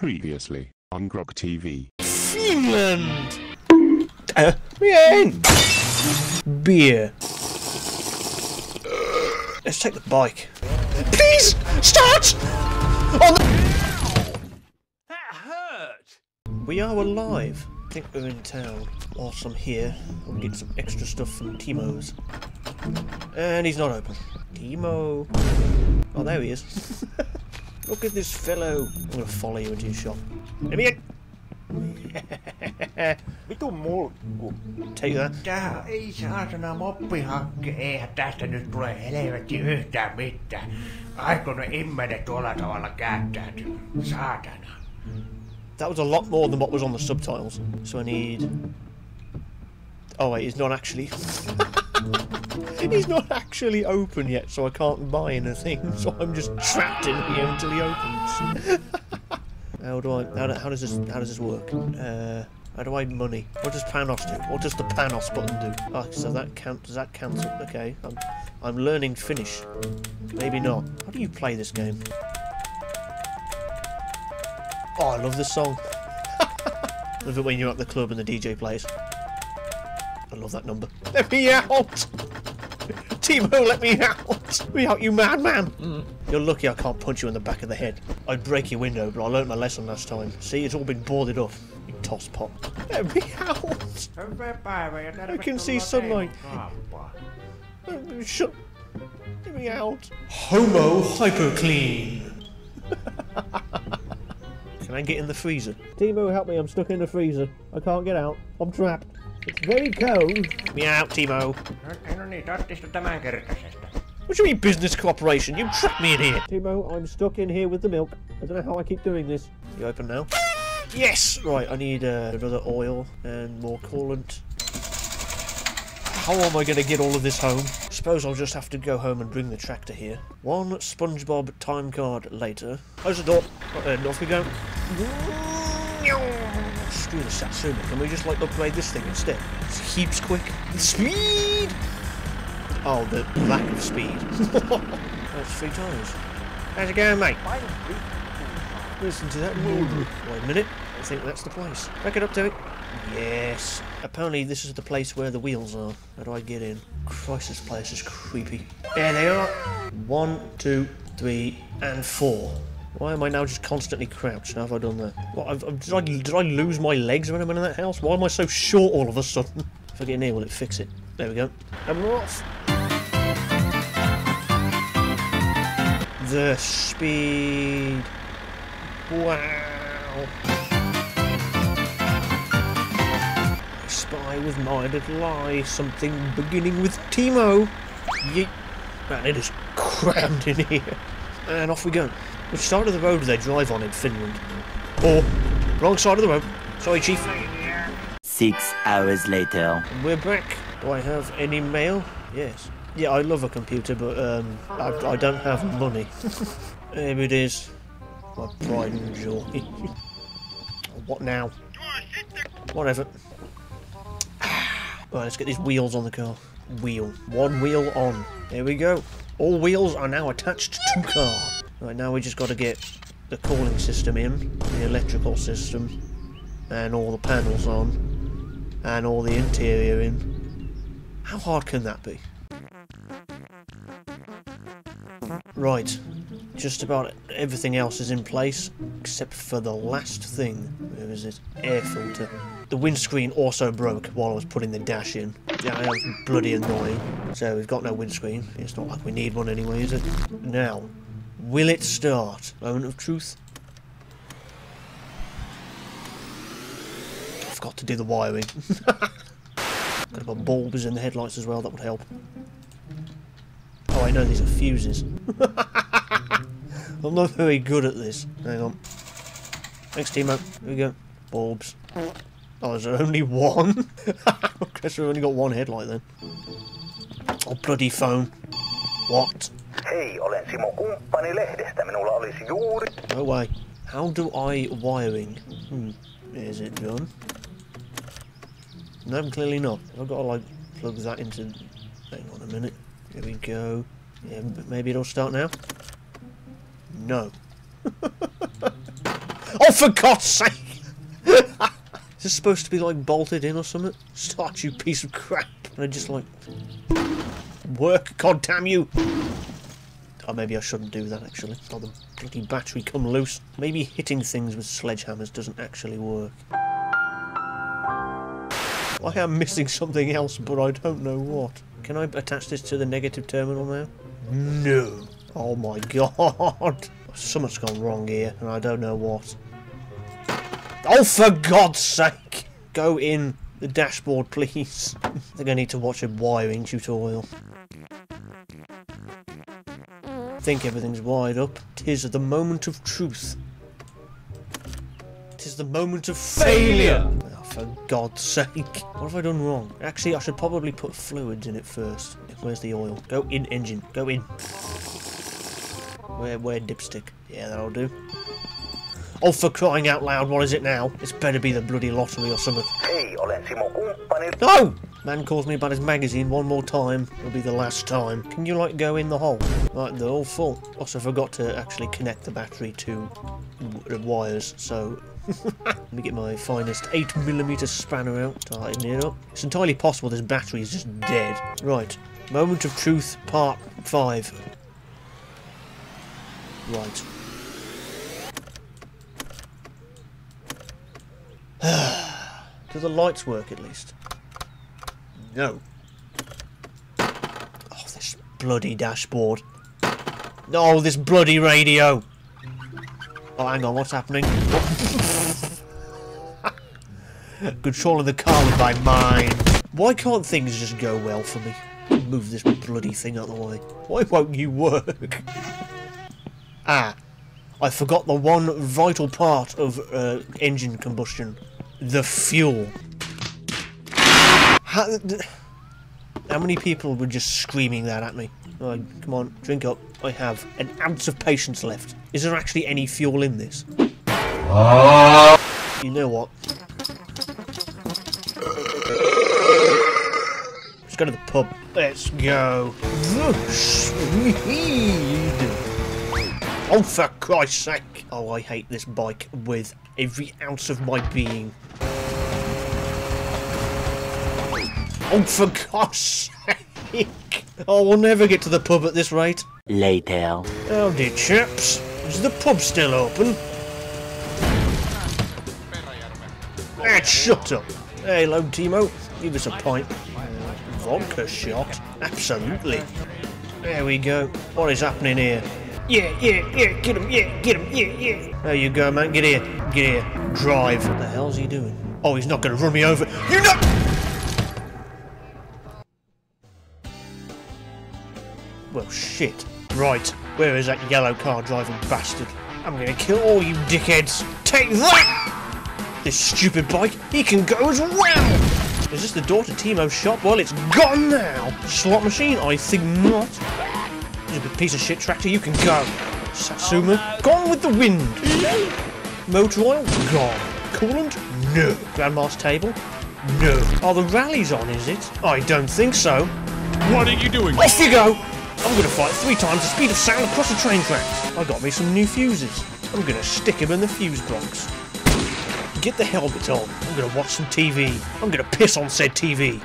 Previously on Grog TV. Finland! Beer. Let's take the bike. Please! Start! On the— That hurt! We are alive. I think we're in town. Whilst I'm here, I'll get some extra stuff from Timo's. And he's not open. Timo! Oh, there he is. Look at this fellow. I'm gonna follow you into your shop. Let me in! Mitu mulkku? Take that. Tää ei saatana moppihakki, eihän tästä nyt tule helvetti yhtään mitään. Aikoinen immenen tuolla tavalla käyttäytyy. Saatana. That was a lot more than what was on the subtitles. So I need... Oh wait, he's not actually... He's not actually open yet, so I can't buy anything. So I'm just trapped in here until he opens. How does this work? How do I money? What does Panos do? What does the Panos button do? Ah, so that counts. Does that cancel? Okay, I'm learning Finnish. Maybe not. How do you play this game? Oh, I love this song. Love it when you're at the club and the DJ plays. I love that number. Let me out! Timo, let me out! Let me out, you madman! You're lucky I can't punch you in the back of the head. I'd break your window, but I learnt my lesson last time. See, it's all been boarded off. You toss pot. Let me out! I can see sunlight. Shut... Let me out. HOMO HYPERCLEAN! Can I get in the freezer? Timo, help me, I'm stuck in the freezer. I can't get out. I'm trapped. It's very cold. Me out, Timo. What do you mean, business cooperation? You trapped me in here. Timo, I'm stuck in here with the milk. I don't know how I keep doing this. You open now? Yes! Right, I need another oil and more coolant. How am I going to get all of this home? I suppose I'll just have to go home and bring the tractor here. One SpongeBob time card later. Close the door. Off we go. Screw the Satsuma. Can we just, like, upgrade this thing instead? It's heaps quick. Speed! Oh, the lack of speed. That's 3 times. How's it going, mate? Listen to that. Wait a minute. I think that's the place. Back it up to it. Yes. Apparently this is the place where the wheels are. How do I get in? Christ, this place is creepy. There they are. 1, 2, 3, and 4. Why am I now just constantly crouched? How have I done that? What, did I lose my legs when I'm in that house? Why am I so short all of a sudden? If I get in here, will it fix it? There we go. I'm off. The speed. Wow. Spy with minded lie, something beginning with Timo. Yeet. Man, it is crammed in here. And off we go. Which side of the road do they drive on in Finland? Or, wrong side of the road. Sorry, Chief. 6 hours later. And we're back. Do I have any mail? Yes. Yeah, I love a computer, but I don't have money. There it is. My pride and joy. What now? Whatever. Right, let's get these wheels on the car. Wheel. 1 wheel on. There we go. All wheels are now attached to car. Right, now we just got to get the cooling system in, the electrical system, and all the panels on, and all the interior in. How hard can that be? Right. Just about everything else is in place, except for the last thing. Where is it? Air filter. The windscreen also broke while I was putting the dash in. Yeah, that was bloody annoying. So we've got no windscreen. It's not like we need one anyway, is it? Now, will it start? Moment of truth. I forgot to do the wiring. Could have got bulbs in the headlights as well, that would help. Oh, I know these are fuses. I'm not very good at this. Hang on. Thanks, Timo. Here we go. Bulbs. Oh, is there only one? I guess we've only got one headlight then. Oh, bloody phone. What? Hey, olen Simo Kumppani lehdestä. Minulla olisi juuri... No way. How do I wiring? Is it done? No, clearly not. I've got to, like, plug that into... Hang on a minute. Here we go. Yeah, maybe it'll start now. No. Oh, for God's sake! Is this supposed to be like bolted in or something? Start, you piece of crap! And they're just like, work, God damn you! Oh, maybe I shouldn't do that actually. Oh, the bloody battery come loose. Maybe hitting things with sledgehammers doesn't actually work. I am missing something else, but I don't know what. Can I attach this to the negative terminal now? No. Oh my God. Something's gone wrong here, and I don't know what. Oh, for God's sake! Go in the dashboard, please. I think I need to watch a wiring tutorial. Think everything's wired up. 'Tis the moment of truth. 'Tis the moment of failure! Oh, for God's sake. What have I done wrong? Actually, I should probably put fluids in it first. Where's the oil? Go in, engine. Go in. Where dipstick? Yeah, that'll do. Oh, for crying out loud, what is it now? It's better be the bloody lottery or something. No! Man calls me about his magazine one more time. It'll be the last time. Can you, like, go in the hole? Right, they're all full. Also, forgot to actually connect the battery to wires, so... Let me get my finest 8mm spanner out. Tighten it up. It's entirely possible this battery is just dead. Right. Moment of Truth, Part 5. Right. Do the lights work, at least? No. Oh, this bloody dashboard. No, oh, this bloody radio. Oh, hang on, what's happening? Controlling the car with my mind. Why can't things just go well for me? Move this bloody thing out of the way. Why won't you work? Ah, I forgot the one vital part of engine combustion. The fuel. How many people were just screaming that at me? Oh, come on, drink up. I have an ounce of patience left. Is there actually any fuel in this? You know what? Let's go to the pub. Let's go. Oh, for Christ's sake. Oh, I hate this bike with every ounce of my being. Oh, for God's sake! Oh, we'll never get to the pub at this rate. Later. Howdy, chaps. Is the pub still open? Ah, shut up. Hey, hello, Timo. Give us a pint. Vodka shot? Absolutely. There we go. What is happening here? Yeah, get him, yeah. There you go, man. Get here. Drive. What the hell's he doing? Oh, he's not going to run me over. You know... Well, shit. Right, where is that yellow car driving bastard? I'm gonna kill all you dickheads. Take that! This stupid bike, he can go as well! Is this the door to Timo's shop? Well, it's gone now! Slot machine? I think not. You piece of shit tractor, you can go. Satsuma? Oh, no. Gone with the wind! Motor oil? Gone. Coolant? No. Grandma's table? No. Are the rallies on, is it? I don't think so. What are you doing? Off you go! I'm gonna fight 3 times the speed of sound across the train tracks. I got me some new fuses. I'm gonna stick him in the fuse box. Get the helmet on. I'm gonna watch some TV. I'm gonna piss on said TV.